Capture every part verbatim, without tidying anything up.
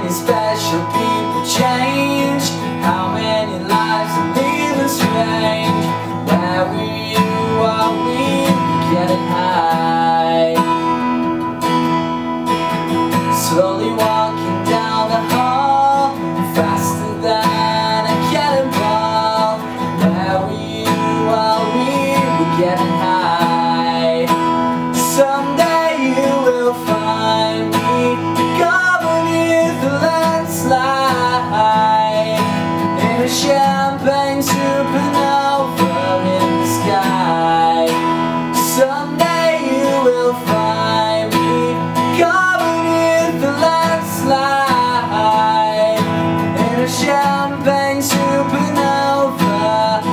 many special people change? How many lives are leaving strange? Where were you while we getting high? Slowly walking down the hall, faster than a cannonball. Where were you while we were getting high? Someday you will find me. Champagne supernova in the sky. Someday you will find me covered in the landslide. In a champagne supernova, a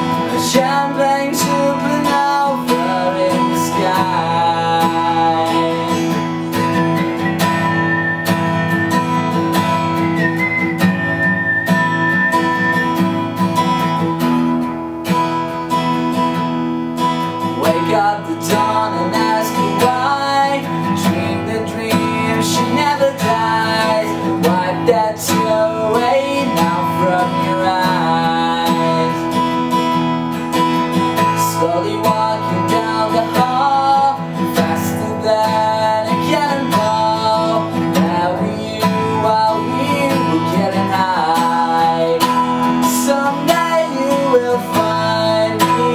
champagne supernova in the sky. Got the dawn and ask her why. Dream the dream, she never dies. Wipe that tear away now from your eyes. Slowly walking down the hall, faster than a cannonball. Where were you while we were getting high? Someday you will find me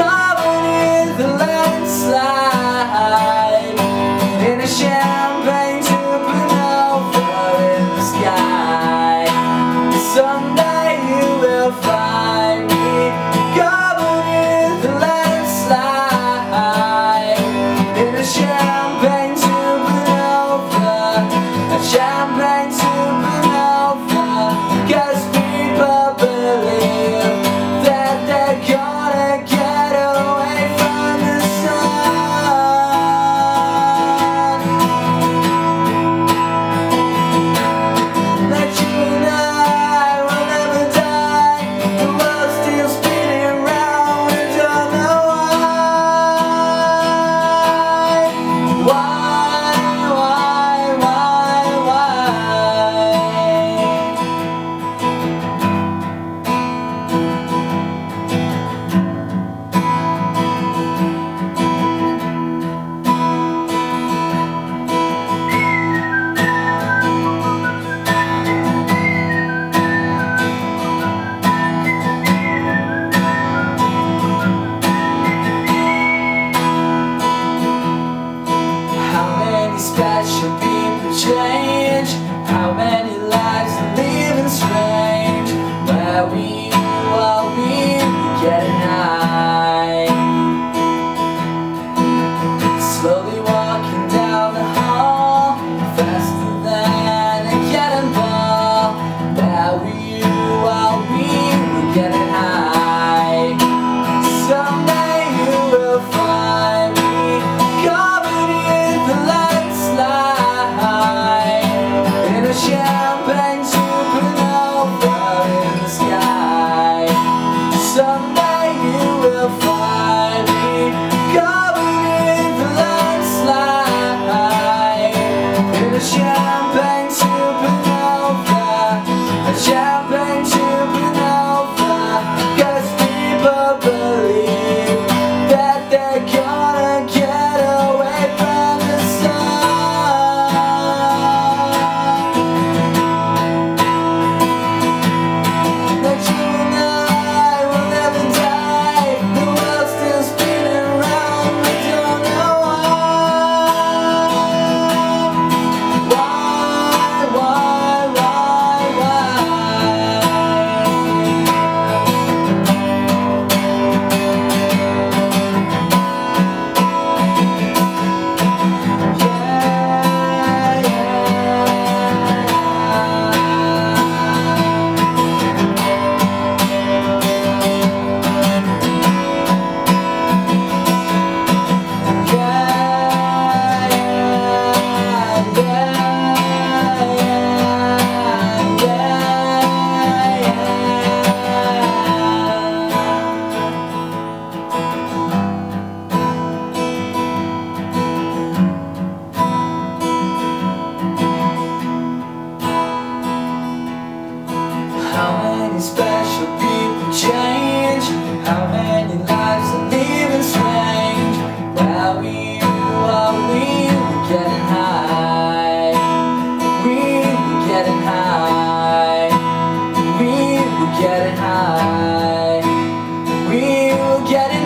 covered in the landslide, in a champagne supernova in the sky. Someday you will find me covered in the landslide, in a champagne supernova, a champagne supernova. Cause people believe that they're gonna get special people change. How many lives are living strange? Where were you while we were getting high? Slowly walking down the hall, faster than a cannonball. Where were you while we were getting high? Someday you will find me covered in the light. Yeah. getting